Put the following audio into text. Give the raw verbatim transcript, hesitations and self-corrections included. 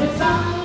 besar.